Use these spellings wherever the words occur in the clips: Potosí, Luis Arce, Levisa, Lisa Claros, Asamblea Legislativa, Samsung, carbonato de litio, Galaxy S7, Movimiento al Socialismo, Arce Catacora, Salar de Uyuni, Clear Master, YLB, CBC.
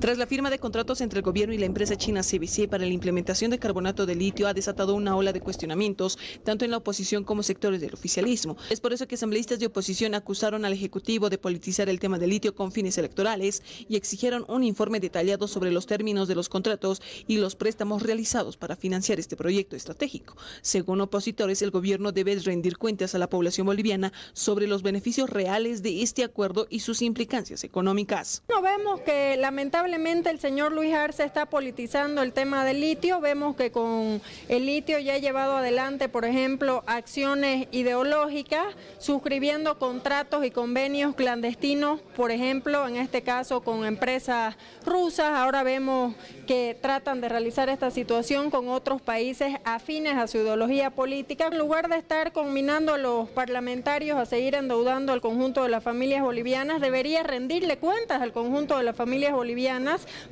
Tras la firma de contratos entre el gobierno y la empresa china CBC para la implementación de carbonato de litio, ha desatado una ola de cuestionamientos, tanto en la oposición como sectores del oficialismo. Es por eso que asambleístas de oposición acusaron al Ejecutivo de politizar el tema del litio con fines electorales y exigieron un informe detallado sobre los términos de los contratos y los préstamos realizados para financiar este proyecto estratégico. Según opositores, el gobierno debe rendir cuentas a la población boliviana sobre los beneficios reales de este acuerdo y sus implicancias económicas. No vemos que lamentablemente el señor Luis Arce está politizando el tema del litio. Vemos que con el litio ya ha llevado adelante, por ejemplo, acciones ideológicas, suscribiendo contratos y convenios clandestinos, por ejemplo, en este caso con empresas rusas. Ahora vemos que tratan de realizar esta situación con otros países afines a su ideología política, en lugar de estar conminando a los parlamentarios a seguir endeudando al conjunto de las familias bolivianas. Debería rendirle cuentas al conjunto de las familias bolivianas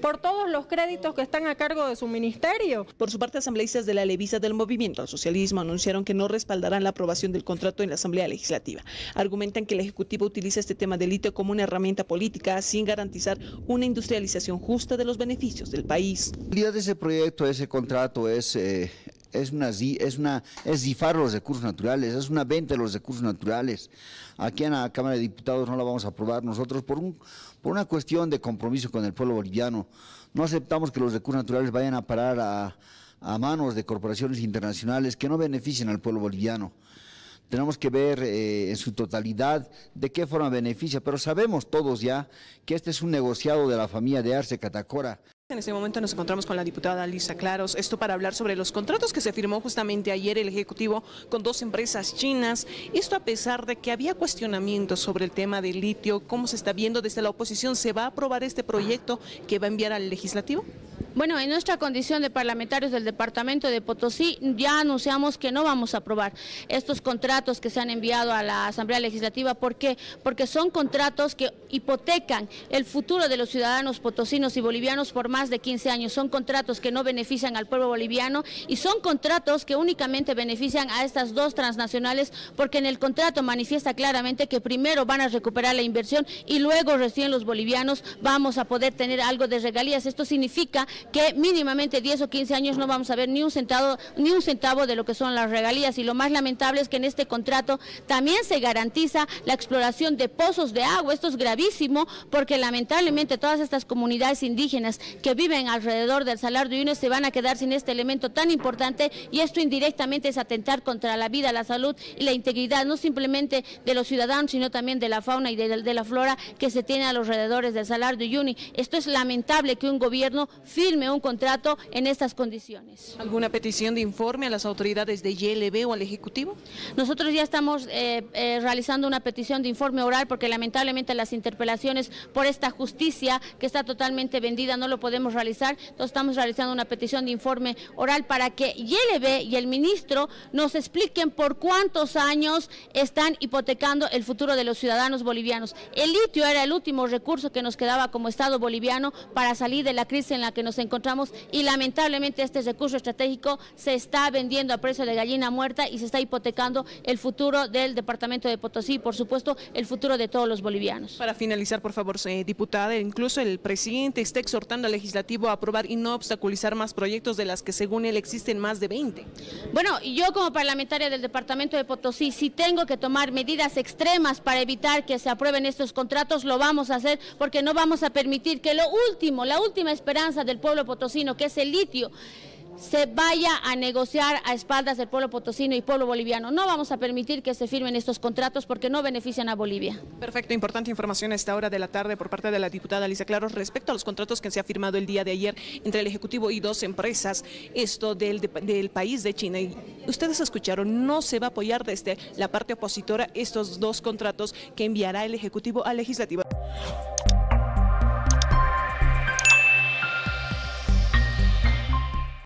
por todos los créditos que están a cargo de su ministerio. Por su parte, asambleístas de la Levisa del Movimiento al Socialismo anunciaron que no respaldarán la aprobación del contrato en la Asamblea Legislativa. Argumentan que el Ejecutivo utiliza este tema del litio como una herramienta política sin garantizar una industrialización justa de los beneficios del país. La realidad de ese proyecto, de ese contrato es zifar los recursos naturales, es una venta de los recursos naturales. Aquí en la Cámara de Diputados no la vamos a aprobar nosotros por una cuestión de compromiso con el pueblo boliviano. No aceptamos que los recursos naturales vayan a parar a manos de corporaciones internacionales que no beneficien al pueblo boliviano. Tenemos que ver en su totalidad de qué forma beneficia, pero sabemos todos ya que este es un negociado de la familia de Arce Catacora. En este momento nos encontramos con la diputada Lisa Claros, esto para hablar sobre los contratos que se firmó justamente ayer el Ejecutivo con dos empresas chinas, esto a pesar de que había cuestionamientos sobre el tema del litio. ¿Cómo se está viendo desde la oposición? ¿Se va a aprobar este proyecto que va a enviar al Legislativo? Bueno, en nuestra condición de parlamentarios del departamento de Potosí ya anunciamos que no vamos a aprobar estos contratos que se han enviado a la Asamblea Legislativa. ¿Por qué? Porque son contratos que hipotecan el futuro de los ciudadanos potosinos y bolivianos por más de 15 años. Son contratos que no benefician al pueblo boliviano y son contratos que únicamente benefician a estas dos transnacionales, porque en el contrato manifiesta claramente que primero van a recuperar la inversión y luego recién los bolivianos vamos a poder tener algo de regalías. Esto significa que mínimamente 10 o 15 años no vamos a ver ni un centavo de lo que son las regalías, y lo más lamentable es que en este contrato también se garantiza la exploración de pozos de agua. Esto es gravísimo porque lamentablemente todas estas comunidades indígenas que viven alrededor del Salar de Uyuni se van a quedar sin este elemento tan importante, y esto indirectamente es atentar contra la vida, la salud y la integridad, no simplemente de los ciudadanos, sino también de la fauna y de la flora que se tiene a los alrededores del Salar de Uyuni. Esto es lamentable, que un gobierno firme un contrato en estas condiciones. ¿Alguna petición de informe a las autoridades de YLB o al Ejecutivo? Nosotros ya estamos realizando una petición de informe oral, porque lamentablemente las interpelaciones por esta justicia que está totalmente vendida no lo podemos realizar. Entonces estamos realizando una petición de informe oral para que YLB y el ministro nos expliquen por cuántos años están hipotecando el futuro de los ciudadanos bolivianos. El litio era el último recurso que nos quedaba como Estado boliviano para salir de la crisis en la que nos encontramos, y lamentablemente este recurso estratégico se está vendiendo a precio de gallina muerta y se está hipotecando el futuro del departamento de Potosí y por supuesto el futuro de todos los bolivianos. Para finalizar, por favor, diputada, incluso el presidente está exhortando al Legislativo a aprobar y no obstaculizar más proyectos de las que según él existen más de 20. Bueno, yo como parlamentaria del departamento de Potosí, si tengo que tomar medidas extremas para evitar que se aprueben estos contratos, lo vamos a hacer, porque no vamos a permitir que lo último, la última esperanza del pueblo potosino, que es el litio, se vaya a negociar a espaldas del pueblo potosino y pueblo boliviano. No vamos a permitir que se firmen estos contratos porque no benefician a Bolivia. Perfecto, importante información a esta hora de la tarde por parte de la diputada Lisa Claros respecto a los contratos que se ha firmado el día de ayer entre el Ejecutivo y dos empresas, esto del país de China. Y ustedes escucharon, no se va a apoyar desde la parte opositora estos dos contratos que enviará el Ejecutivo al Legislativo.